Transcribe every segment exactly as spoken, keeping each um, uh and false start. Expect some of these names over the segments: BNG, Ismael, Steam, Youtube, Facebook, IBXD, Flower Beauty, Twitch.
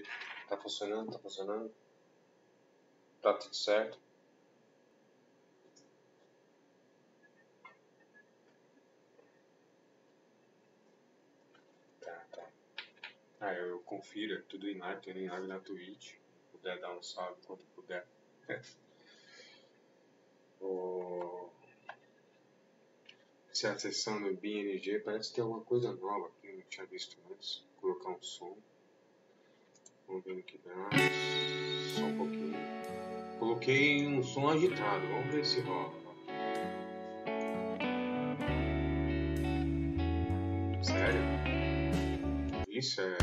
ver. Tá funcionando, tá funcionando. Tá tudo certo. Tá, tá. Ah, eu, eu confiro, é tudo em live, tudo em live na Twitch. Se puder dar um salve quando puder. O... Se acessando o B N G, parece que tem alguma coisa nova aqui, eu não tinha visto antes. Vou colocar um som. Vamos ver o que dá. Só um pouquinho. Coloquei um som agitado, vamos ver se rola. Sério? Isso é...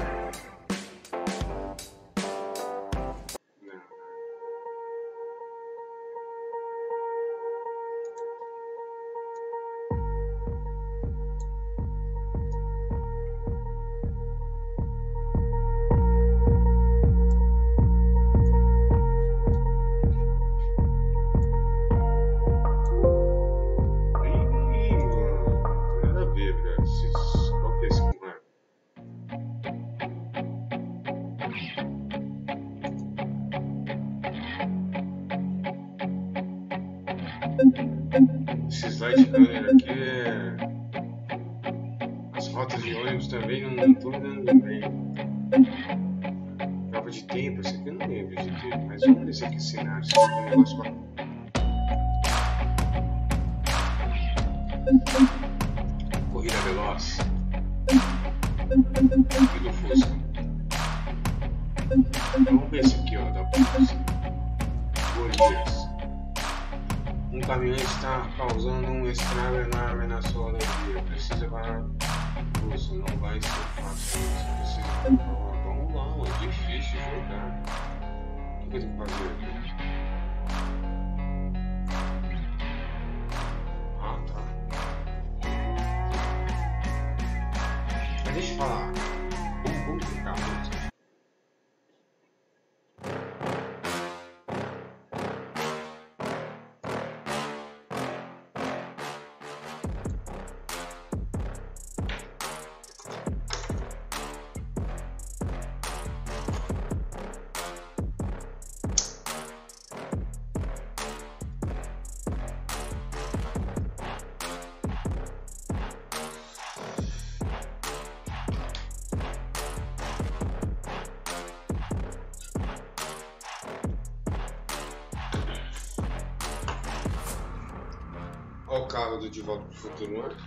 do De Volta pro Futuro, né?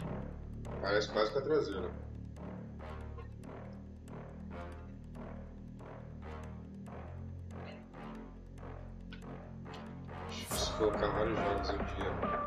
Parece quase que a traseira. Acho que preciso colocar vários jogos aqui, ó.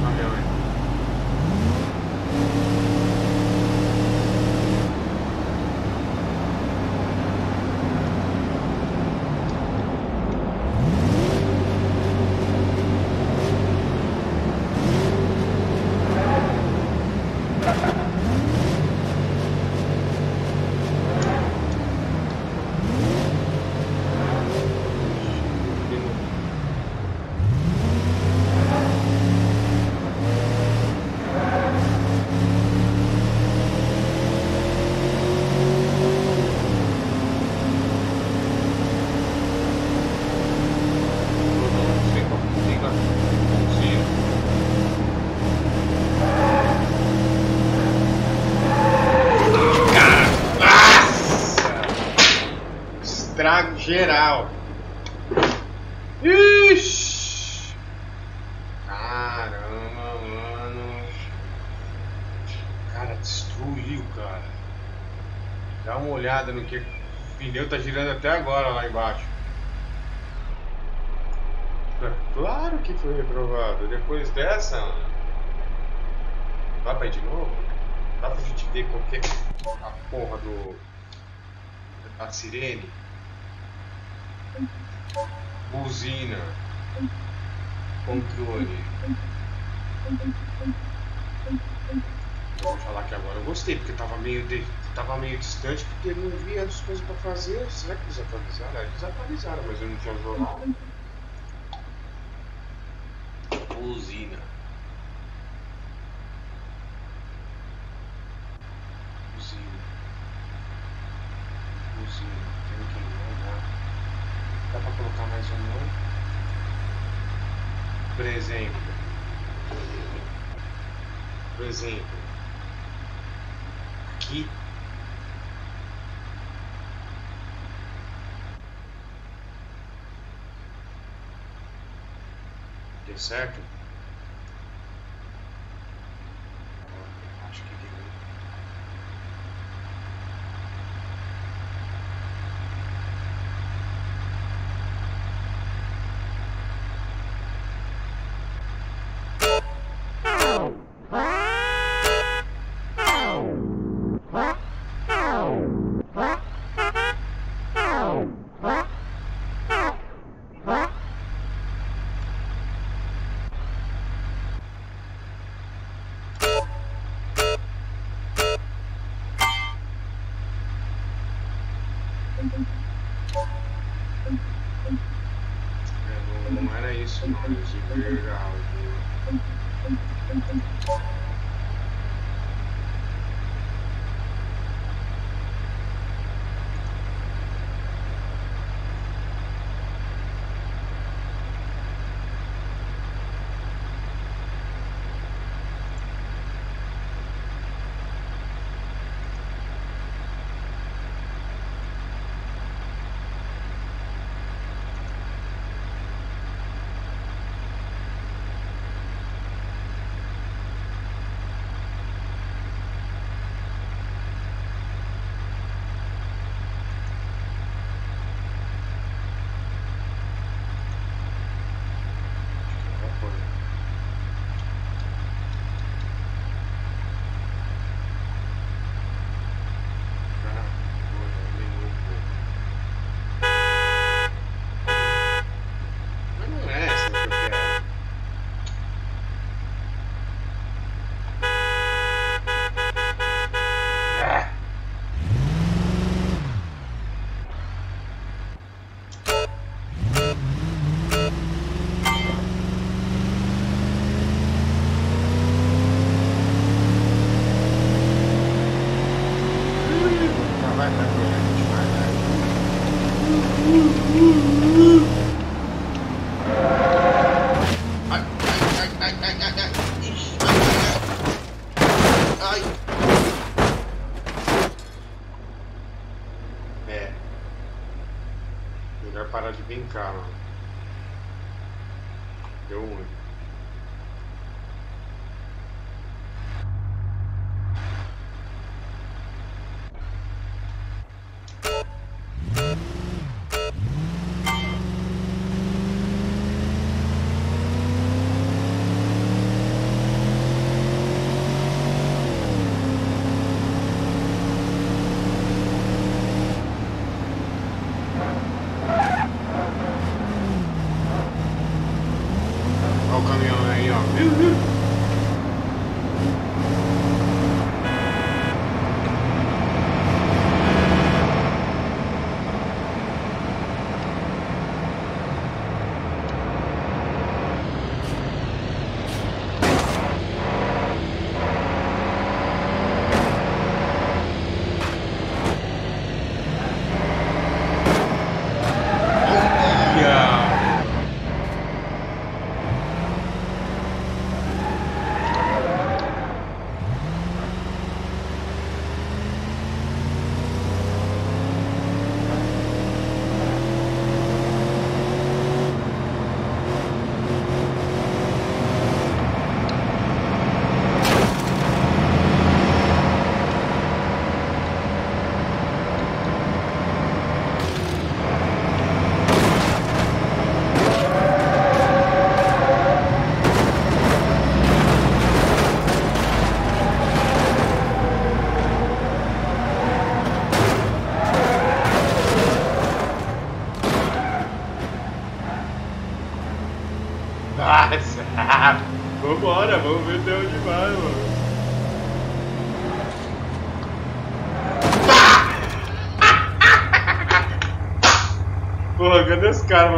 not doing. Geral. Ixi. Caramba, mano. Cara, destruiu, cara. Dá uma olhada no que o pneu tá girando até agora lá embaixo. Claro que foi reprovado. Depois dessa, mano. Dá pra ir de novo? Dá pra gente ver qualquer a porra do... da sirene? Buzina, controle. Vou falar que agora eu gostei, porque tava meio, de, tava meio distante, porque não via as coisas pra fazer. Será que eles atualizaram? Eles atualizaram, mas eu não tinha jogado. Buzina. Buzina. Buzina. Tem que ir, né? Dá pra colocar mais um não? Por exemplo. Por exemplo. Aqui. Deu certo? Acho que deu. Cara, deu ruim.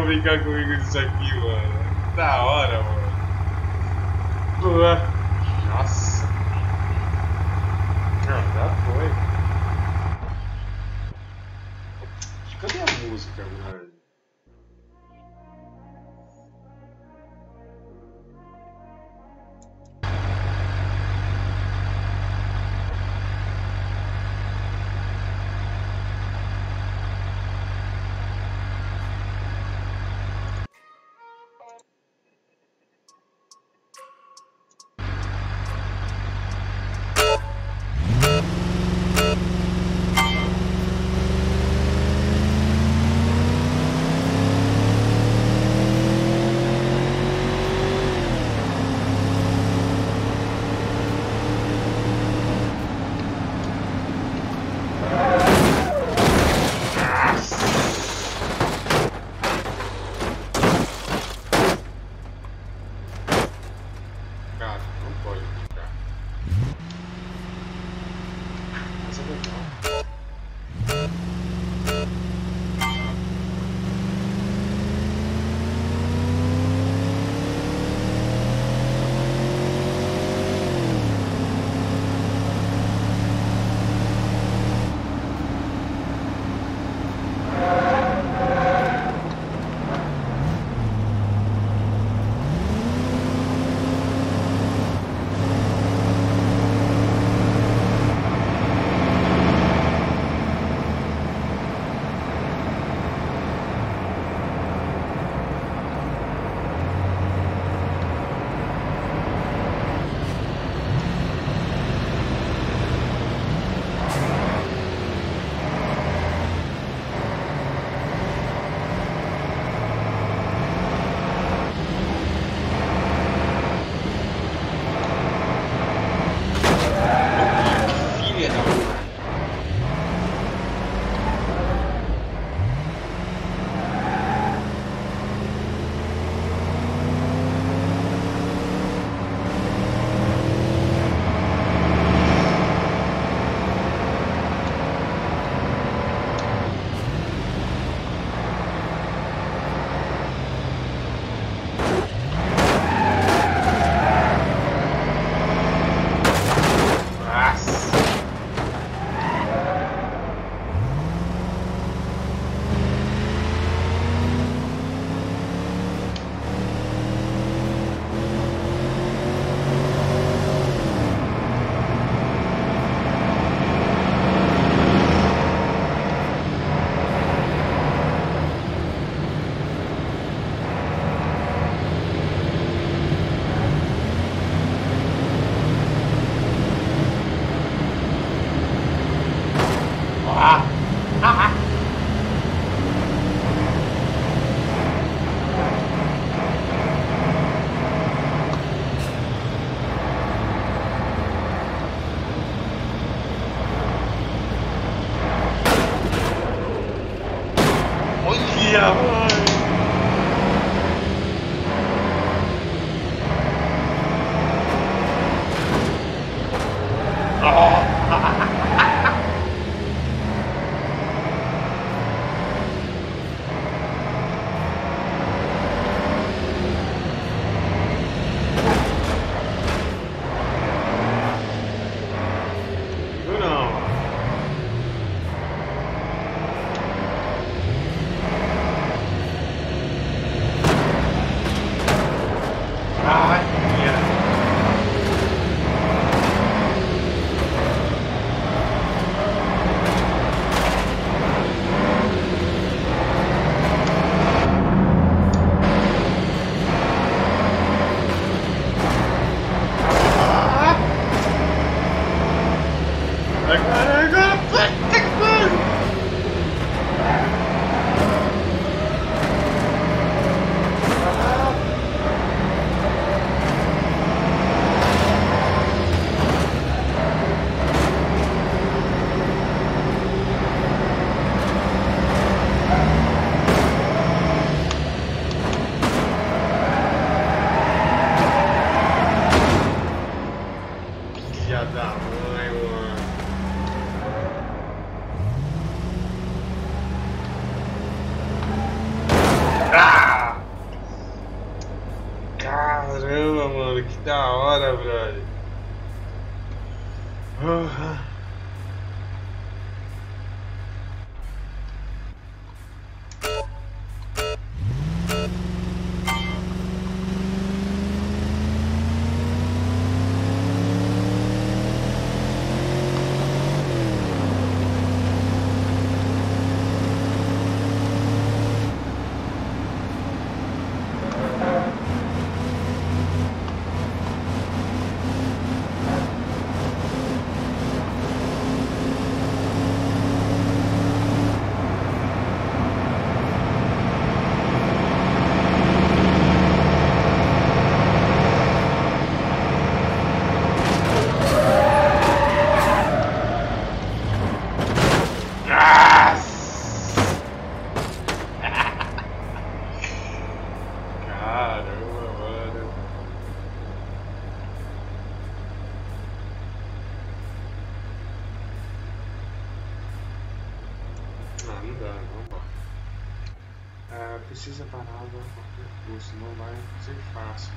Brincar comigo disso aqui, mano. Da hora, mano. Boa. Nossa. Não, já foi. Cadê a música, mano? da mãe, mano. Ah! Caramba, mano, que da hora, brother. Uhum. Precisa parar agora qualquer coisa, senão vai ser fácil,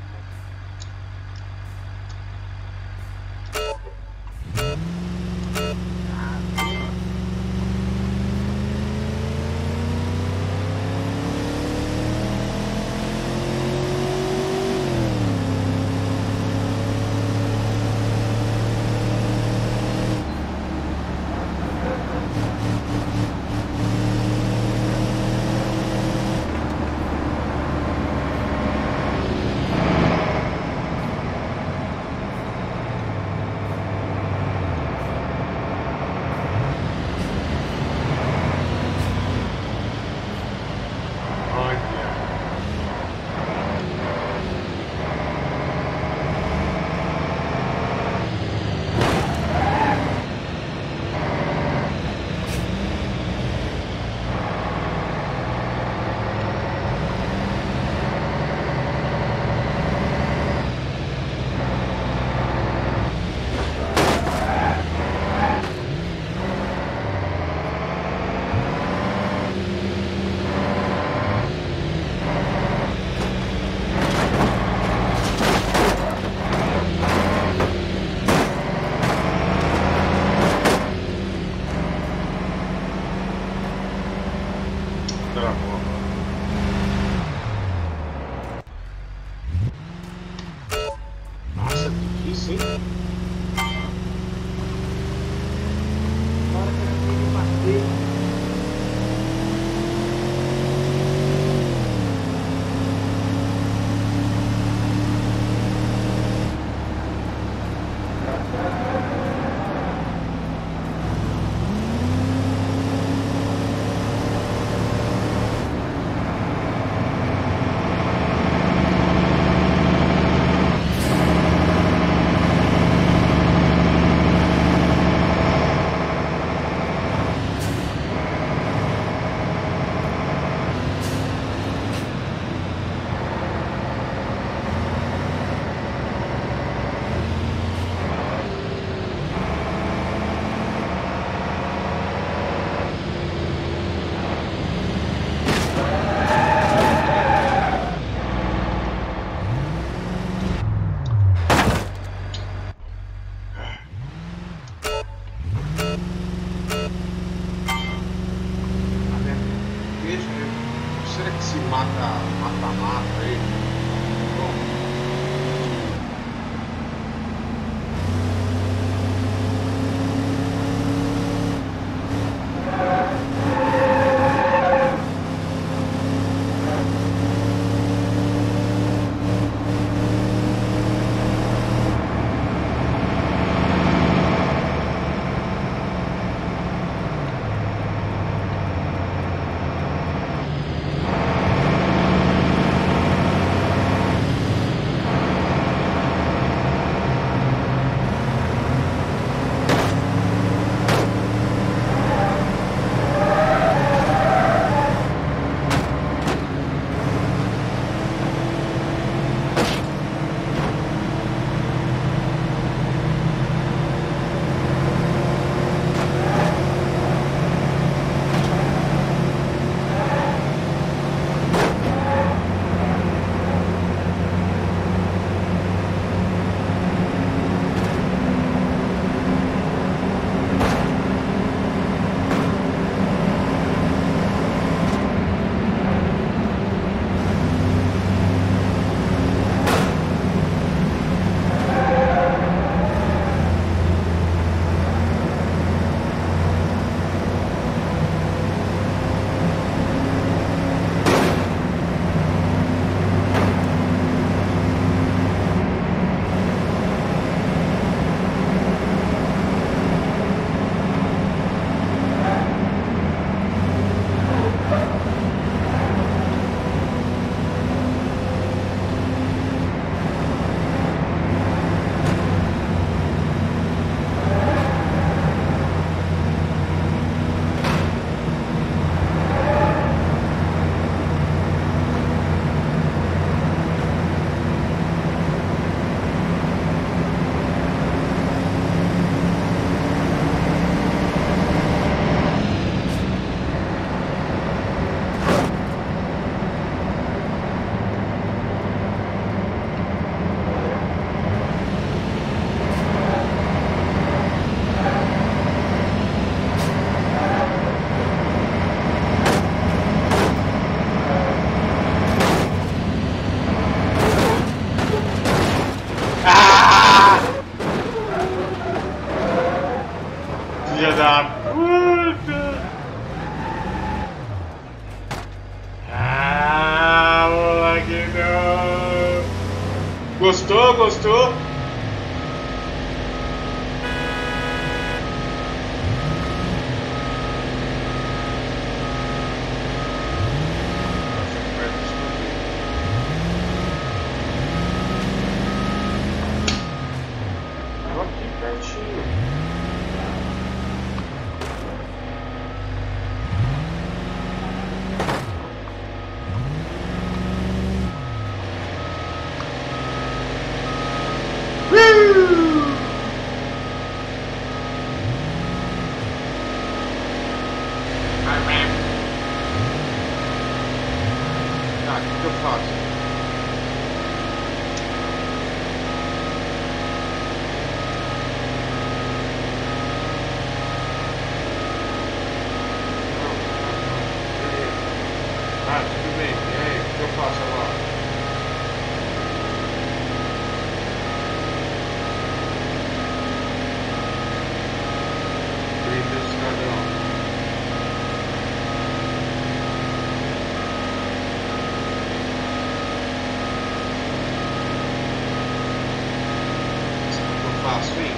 faço, hein?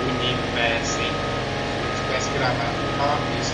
Bonito, parece, hein? Se tivesse gravado, não fala isso.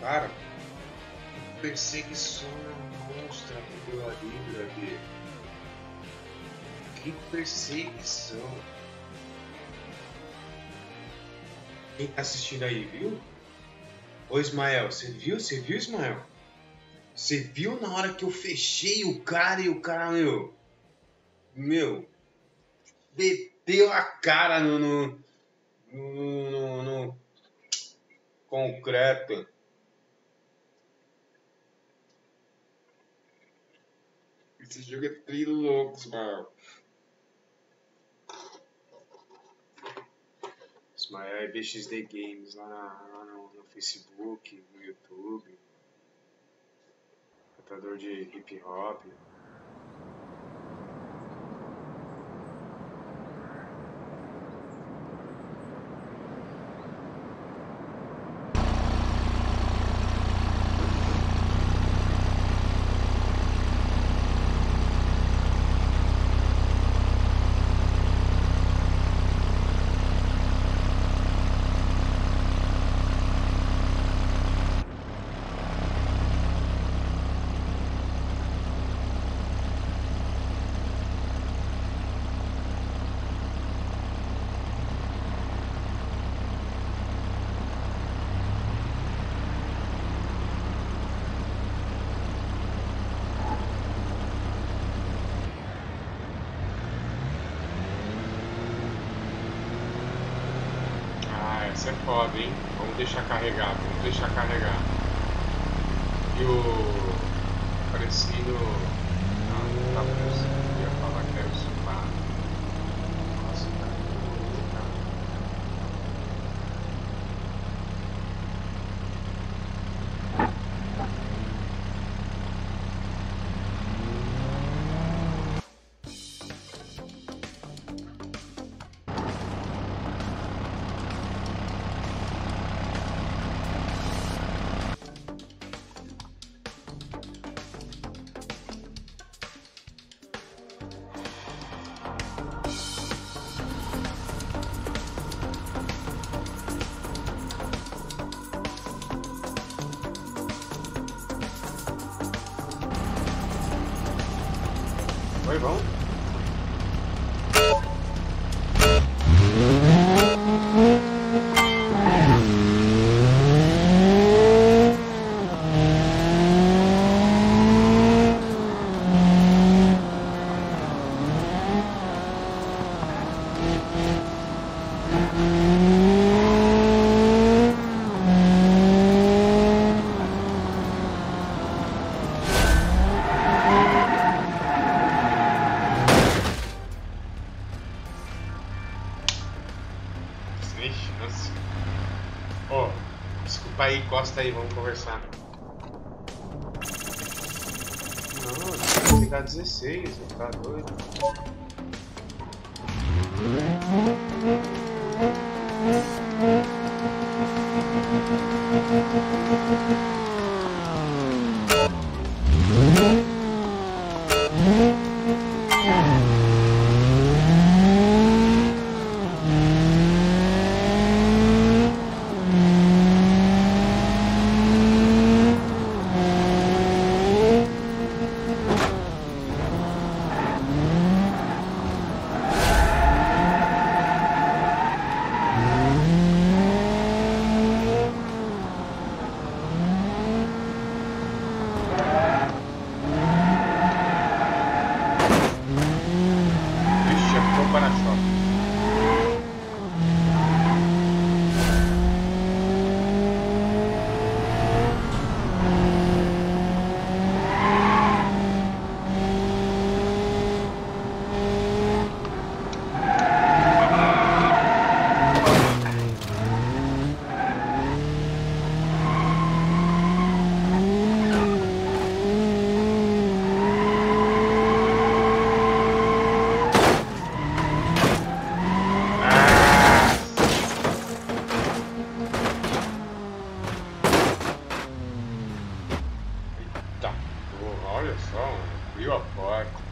Cara, perseguição monstra que deu ali, brother. Que perseguição. Quem tá assistindo aí, viu? Ô Ismael, você viu? Você viu, Ismael? Você viu na hora que eu fechei o cara e o cara, meu... Meu... Bebeu a cara no... No... no, no, no concreto. Esse jogo é trilouco, Ismael. Ismael é I B X D Games lá, na, lá no, no Facebook, no YouTube. Cantador de hip hop. É foda, hein? Vamos deixar carregar, vamos deixar carregar. E o parecido não tá preso. Eu ia falar que era o sofá. Nossa, cara, encosta aí, vamos conversar. Não, tem que dar dezesseis, tá doido. Bom, abriu a porta.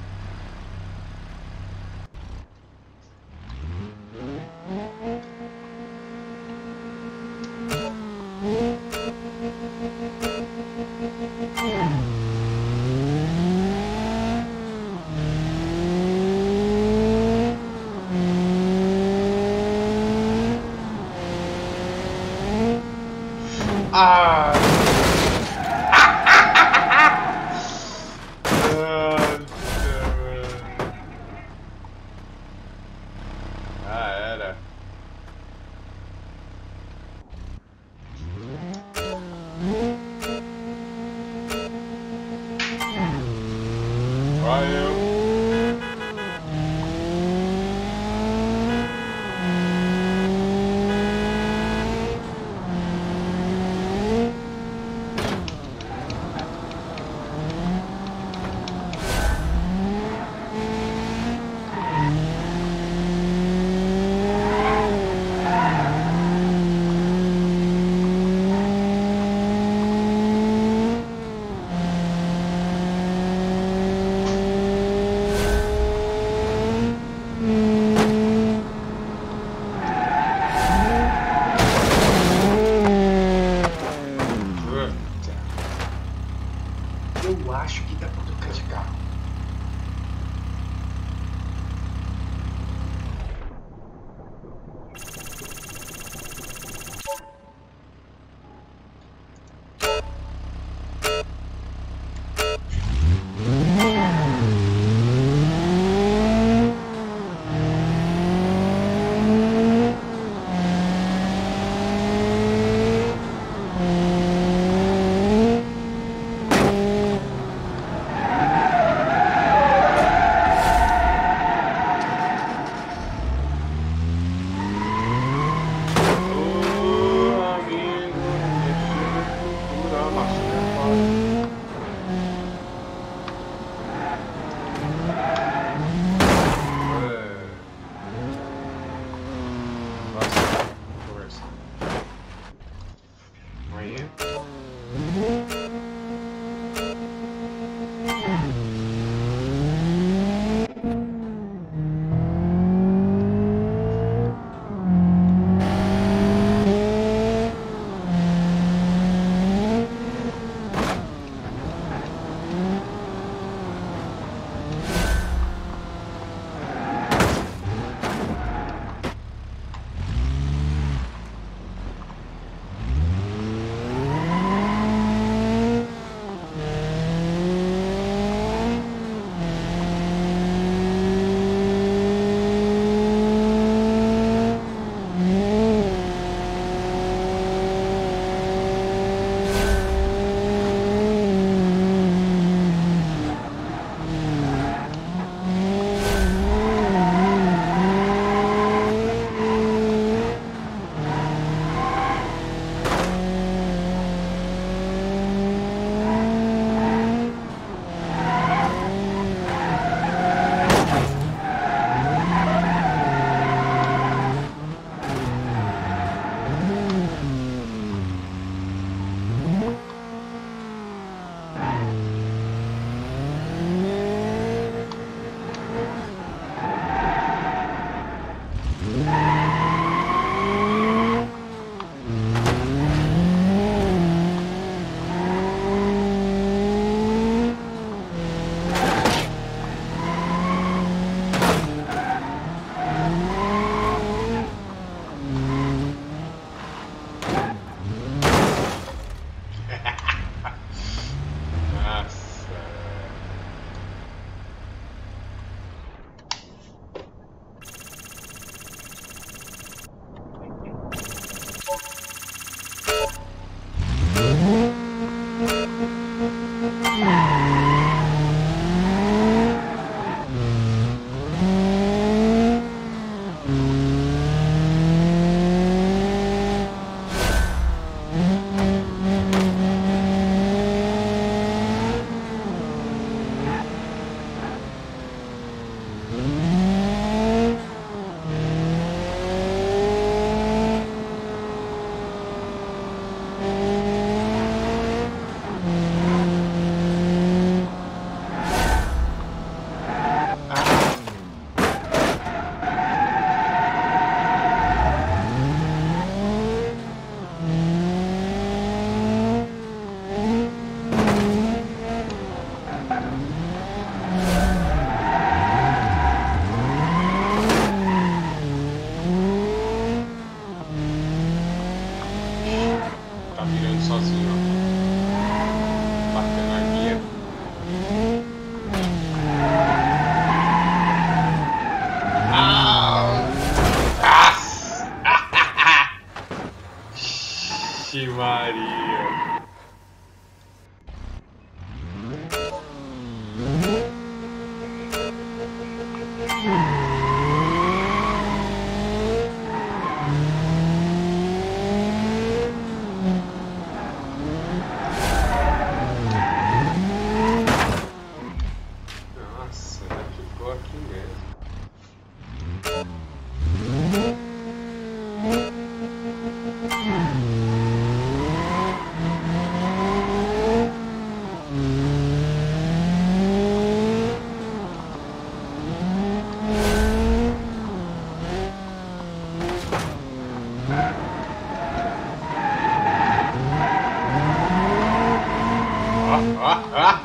ah, ah.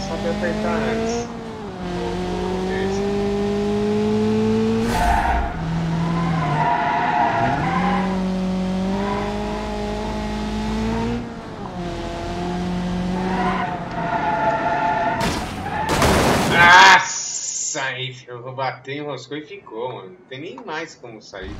Só sabe apertar antes. Eu bati, enroscou e ficou, mano. Não tem nem mais como sair.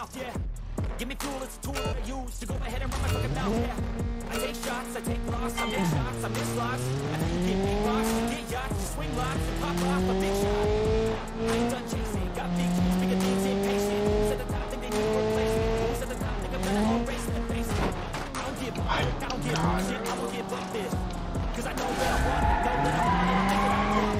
mouth, yeah. Give me fuel, it's a tool that I use to go ahead and run my fucking mouth, yeah. I take shots, I take loss, I miss shots, I miss locks. I get big rocks, get yachts, swing locks, and pop off a big shot. I ain't done chasing, got big dreams, bigger things, impatient. Who's at the top, think they need replacement. Who's at the top, think I'm gonna all race in the face. I don't give up, I don't give up, shit, I will give up this. Cause I know that I want it, know that I want it, think that I want it.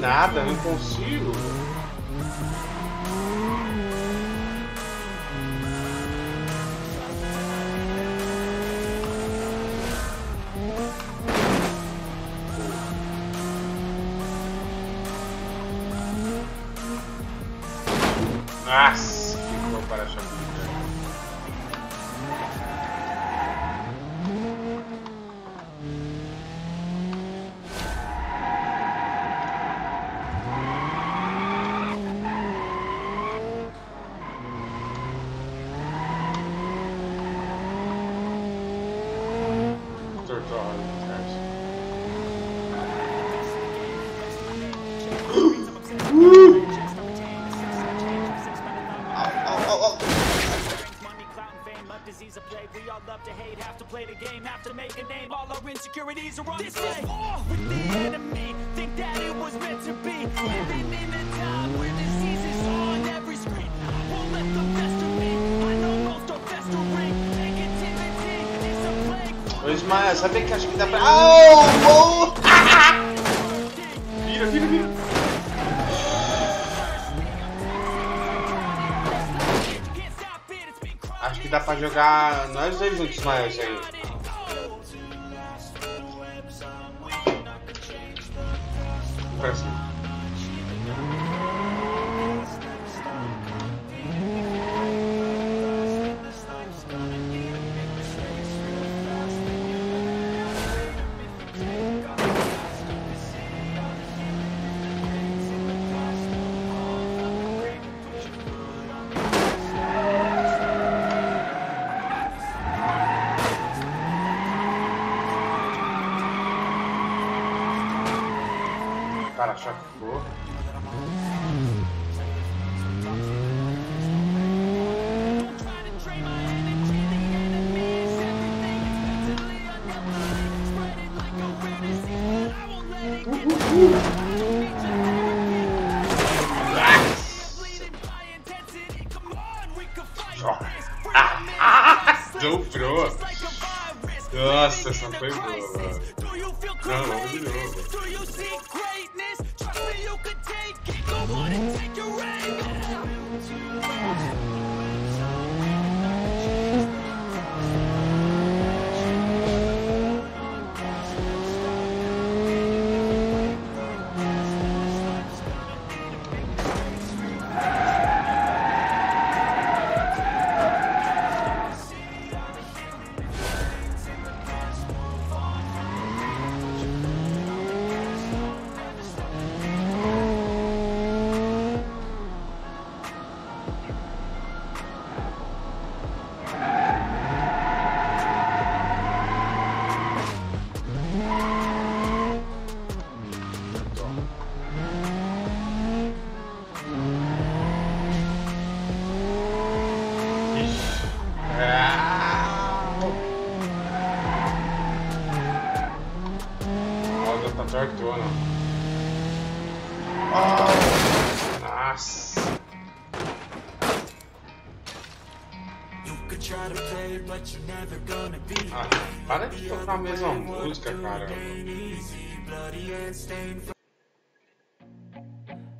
Nada, não consigo. Nossa, que ficou para a chave. Ismael, sabe que acho que dá pra... Oh, oh! Vira, vira, vira! Acho que dá pra jogar... Nós dois juntos, Ismael, isso aí.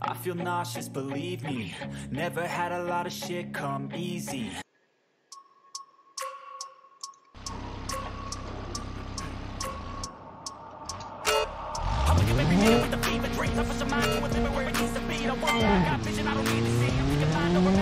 I feel nauseous, believe me. Never had a lot of shit come easy. I'm looking every day with the fever, drink up with your mind, so it's everywhere it needs to be. I want more, I got vision, I don't need to see. I'm thinking mind over.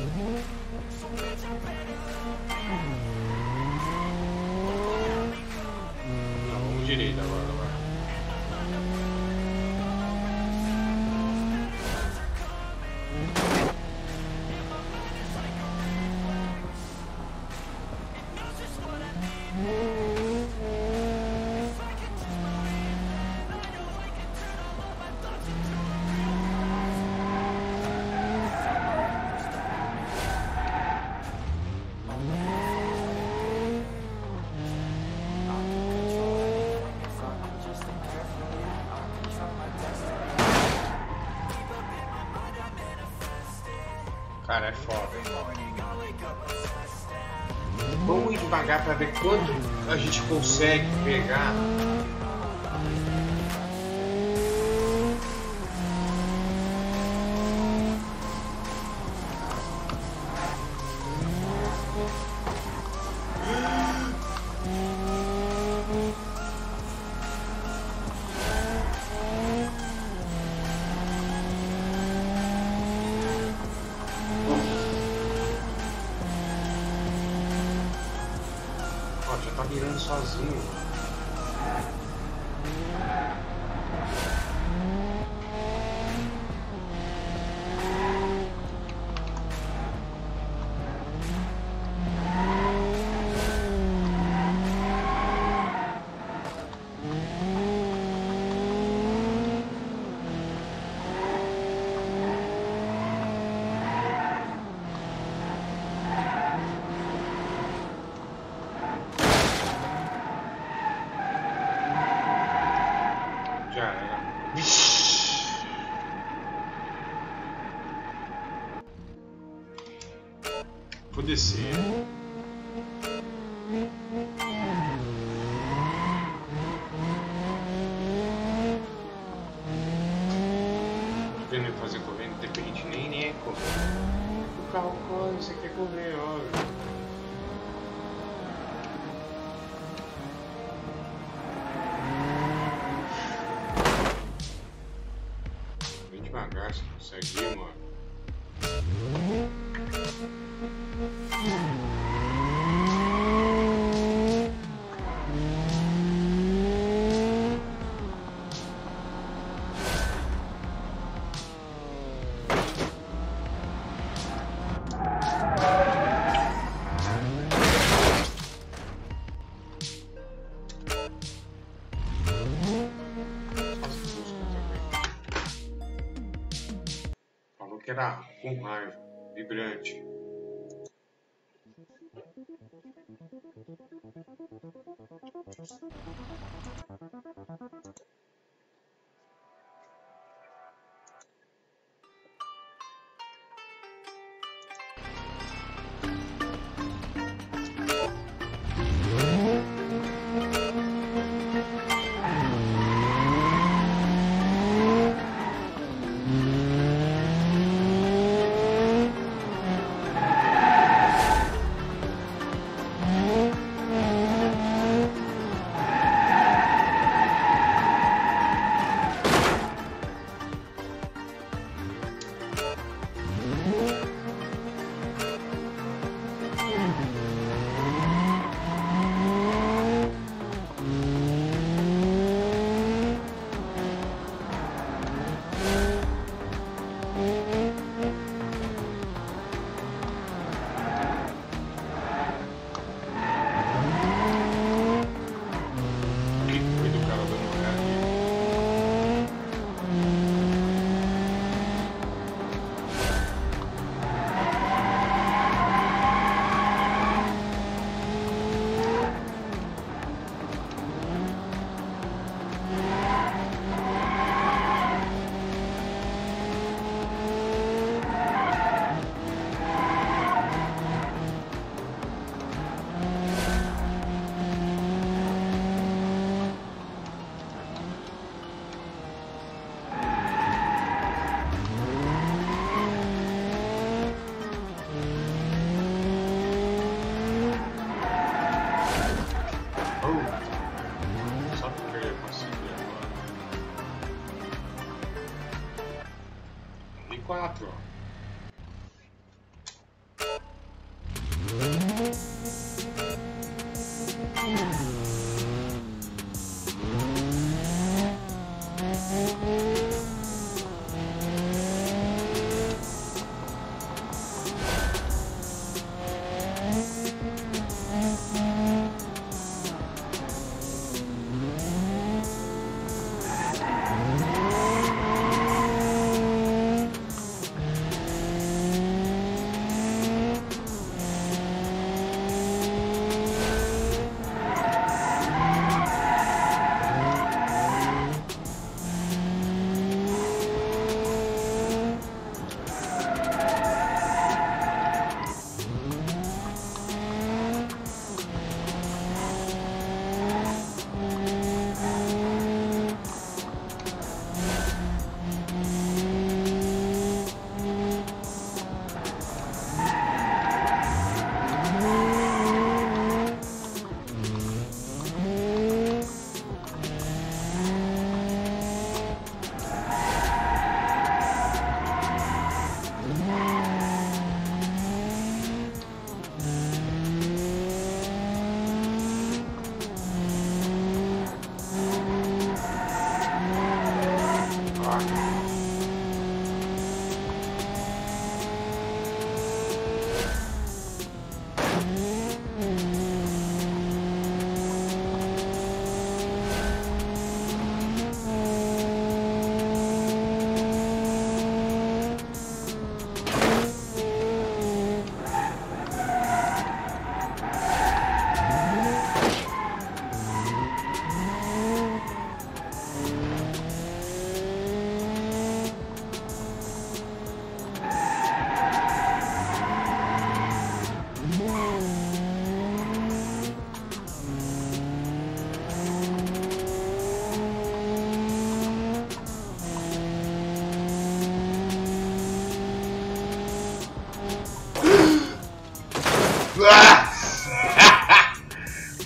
Não, direita agora, agora. Cara, é foda. Vamos ir devagar pra ver quanto a gente consegue pegar. Descer. Tentando fazer correndo, depende nem nem é correr. O carro corre, você quer correr, óbvio. Bem devagar, você consegue ir, mano. Com raiva, vibrante.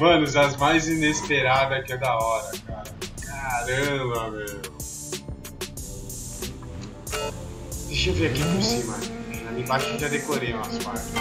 Mano, as mais inesperadas que é da hora, cara. Caramba, meu. Deixa eu ver aqui por cima. Ali embaixo eu já decorei umas partes.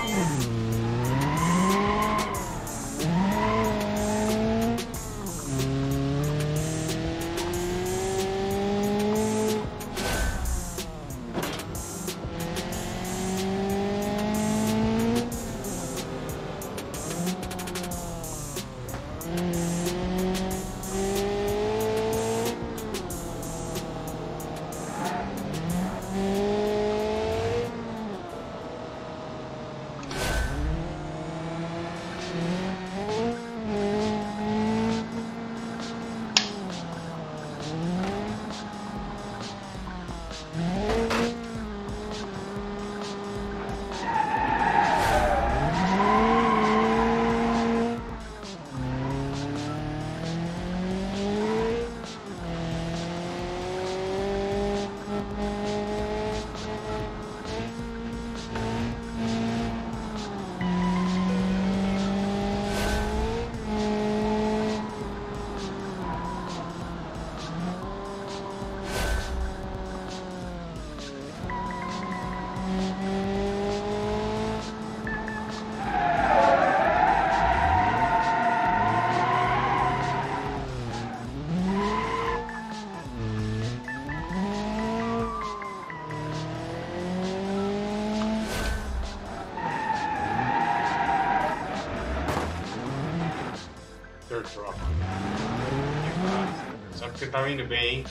Só porque tá indo bem, hein?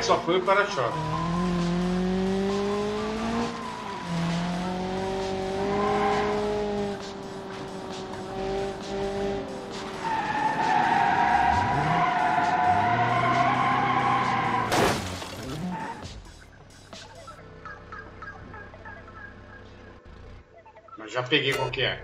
Só foi o para-choque. Mas já peguei qual que é.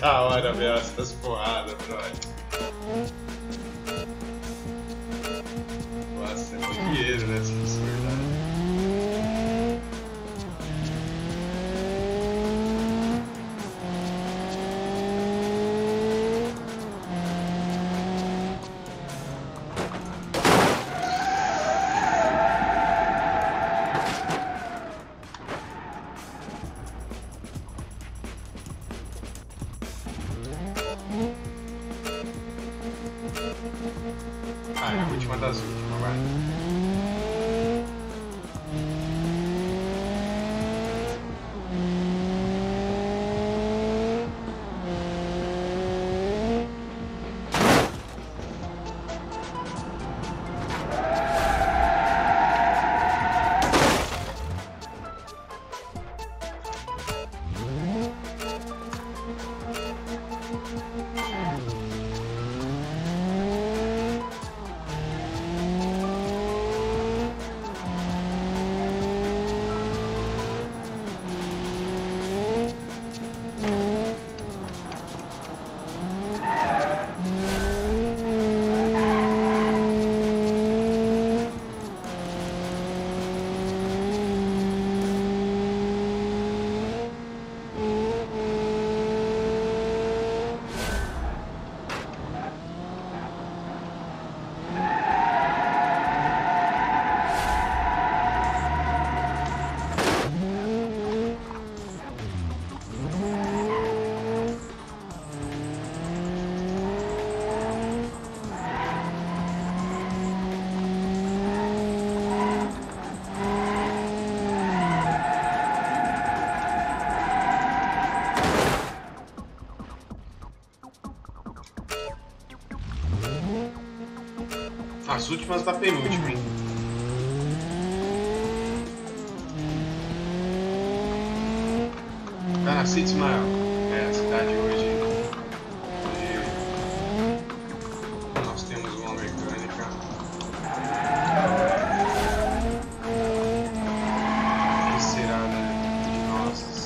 da hora ver essas porradas, brother. Nossa, é muito dinheiro, né? Essa verdade. As últimas da penúltima, hein? Tá na cidade de Ismael. É, a cidade hoje. Hoje nós temos uma mecânica. Que será, né? De nós.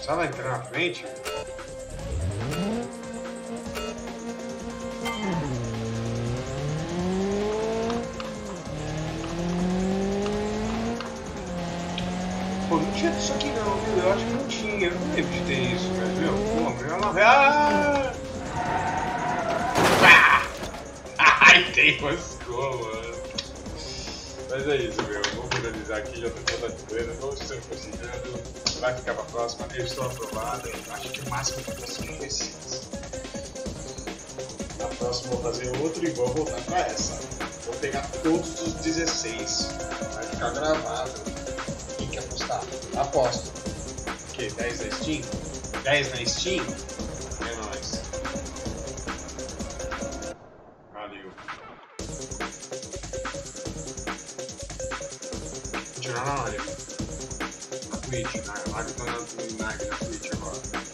Se ela entrar na frente, pô, não tinha isso aqui não, viu? Eu acho que não tinha, eu não lembro de ter isso, mas viu? Pô, ela não... Ah! Ai, tem roscou, mano. Mas é isso, meu. Vou finalizar aqui, já tô toda de coisa, não estou conseguindo. Vai ficar pra próxima, eu estou aprovado. Acho que o máximo que eu consigo é esses. Na próxima vou fazer outro e vou voltar pra essa. Vou pegar todos os dezesseis. Vai ficar gravado. Quem quer apostar? Aposto. O que? dez na Steam? dez na Steam? É nóis. Valeu. Tirar na área. Twitch, né? Live na Twitch agora.